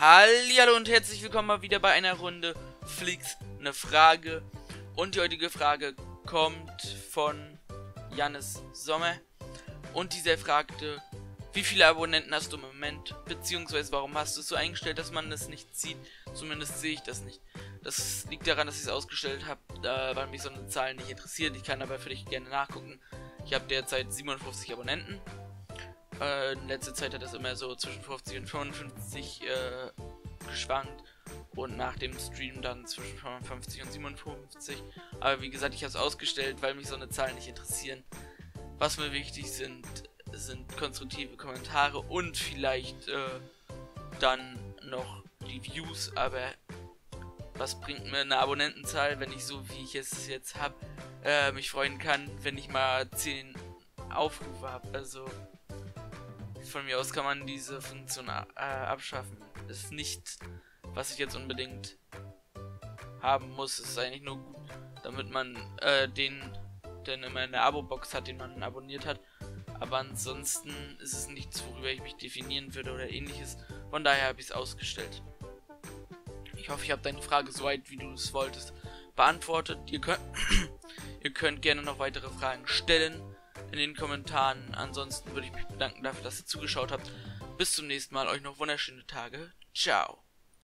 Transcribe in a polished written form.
Hallihallo und herzlich willkommen mal wieder bei einer Runde Flix eine Frage. Und die heutige Frage kommt von Jannis Sommer. Und dieser fragte, wie viele Abonnenten hast du im Moment? Beziehungsweise warum hast du es so eingestellt, dass man das nicht sieht? Zumindest sehe ich das nicht. Das liegt daran, dass ich es ausgestellt habe, weil mich so eine Zahl nicht interessiert. Ich kann aber für dich gerne nachgucken. Ich habe derzeit 57 Abonnenten. In letzter Zeit hat das immer so zwischen 50 und 55 geschwankt und nach dem Stream dann zwischen 55 und 57. Aber wie gesagt, ich habe es ausgestellt, weil mich so eine Zahl nicht interessieren. Was mir wichtig sind konstruktive Kommentare und vielleicht dann noch die Views. Aber was bringt mir eine Abonnentenzahl, wenn ich so wie ich es jetzt habe, mich freuen kann, wenn ich mal 10 Aufrufe habe? Also von mir aus kann man diese Funktion abschaffen. Ist nicht, was ich jetzt unbedingt haben muss. Ist eigentlich nur gut, damit man den immer in der Abo-Box hat, den man abonniert hat. Aber ansonsten ist es nichts, worüber ich mich definieren würde oder ähnliches. Von daher habe ich es ausgestellt. Ich hoffe, ich habe deine Frage so weit, wie du es wolltest, beantwortet. Ihr könnt gerne noch weitere Fragen stellen in den Kommentaren. Ansonsten würde ich mich bedanken dafür, dass ihr zugeschaut habt. Bis zum nächsten Mal. Euch noch wunderschöne Tage. Ciao.